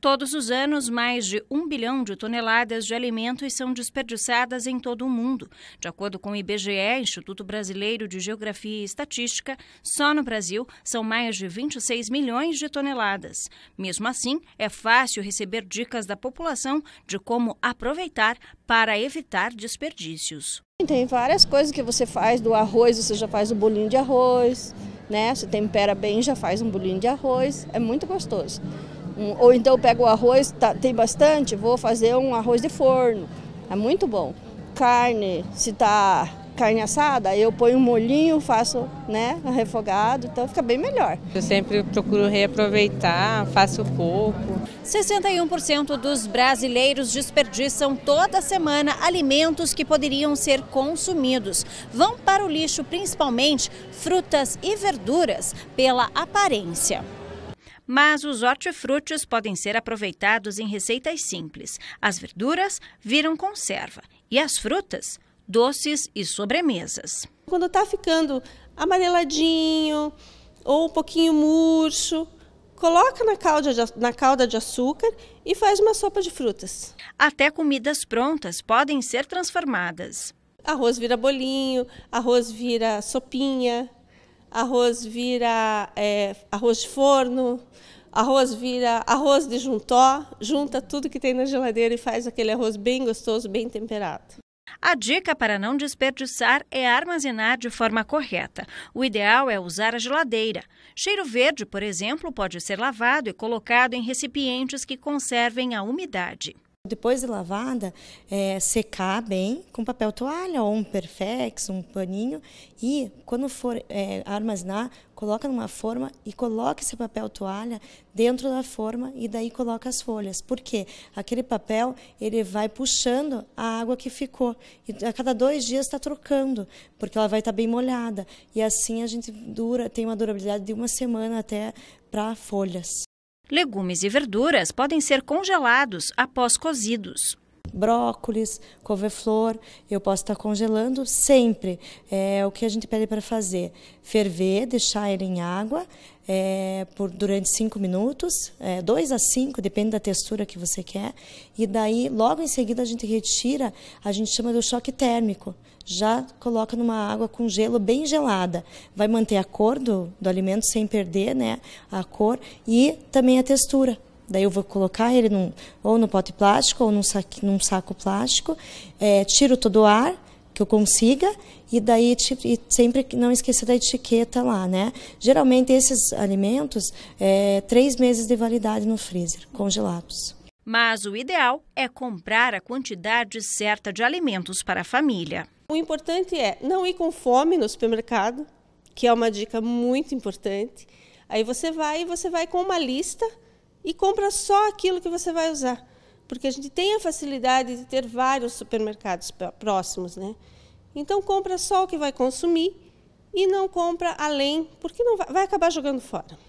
Todos os anos, mais de 1 bilhão de toneladas de alimentos são desperdiçadas em todo o mundo. De acordo com o IBGE, Instituto Brasileiro de Geografia e Estatística, só no Brasil são mais de 26 milhões de toneladas. Mesmo assim, é fácil receber dicas da população de como aproveitar para evitar desperdícios. Tem várias coisas que você faz do arroz, você já faz um bolinho de arroz, né? Você tempera bem, já faz um bolinho de arroz, é muito gostoso. Ou então eu pego o arroz, tem bastante, vou fazer um arroz de forno, é muito bom. Carne, se tá carne assada, eu ponho um molhinho, faço, né, refogado, então fica bem melhor. Eu sempre procuro reaproveitar, faço pouco. 61% dos brasileiros desperdiçam toda semana alimentos que poderiam ser consumidos. Vão para o lixo principalmente frutas e verduras pela aparência. Mas os hortifrutis podem ser aproveitados em receitas simples. As verduras viram conserva e as frutas, doces e sobremesas. Quando está ficando amareladinho ou um pouquinho murcho, coloca na calda de açúcar e faz uma sopa de frutas. Até comidas prontas podem ser transformadas. Arroz vira bolinho, arroz vira sopinha. Arroz vira arroz de forno, arroz vira arroz de juntó, junta tudo que tem na geladeira e faz aquele arroz bem gostoso, bem temperado. A dica para não desperdiçar é armazenar de forma correta. O ideal é usar a geladeira. Cheiro verde, por exemplo, pode ser lavado e colocado em recipientes que conservem a umidade. Depois de lavada, secar bem com papel toalha ou um perfex, um paninho, e quando for armazenar, coloca numa forma e coloca esse papel toalha dentro da forma e daí coloca as folhas. Por quê? Aquele papel ele vai puxando a água que ficou e a cada 2 dias está trocando, porque ela vai estar bem molhada e assim a gente tem uma durabilidade de 1 semana até para folhas. Legumes e verduras podem ser congelados após cozidos. Brócolis, couve-flor, eu posso estar congelando sempre. O que a gente pede para fazer? Ferver, deixar ele em água durante 5 minutos, 2 a 5, depende da textura que você quer. E daí, logo em seguida, a gente retira, a gente chama de choque térmico. Já coloca numa água com gelo bem gelada. Vai manter a cor do alimento sem perder, né, a cor e também a textura. Daí eu vou colocar ele ou no pote plástico ou num saco plástico, tiro todo o ar que eu consiga e daí sempre não esquecer da etiqueta lá, né? Geralmente esses alimentos, 3 meses de validade no freezer, congelados. Mas o ideal é comprar a quantidade certa de alimentos para a família. O importante é não ir com fome no supermercado, que é uma dica muito importante. Aí você vai com uma lista e compra só aquilo que você vai usar, porque a gente tem a facilidade de ter vários supermercados próximos, né? Então compra só o que vai consumir e não compra além, porque não vai acabar jogando fora.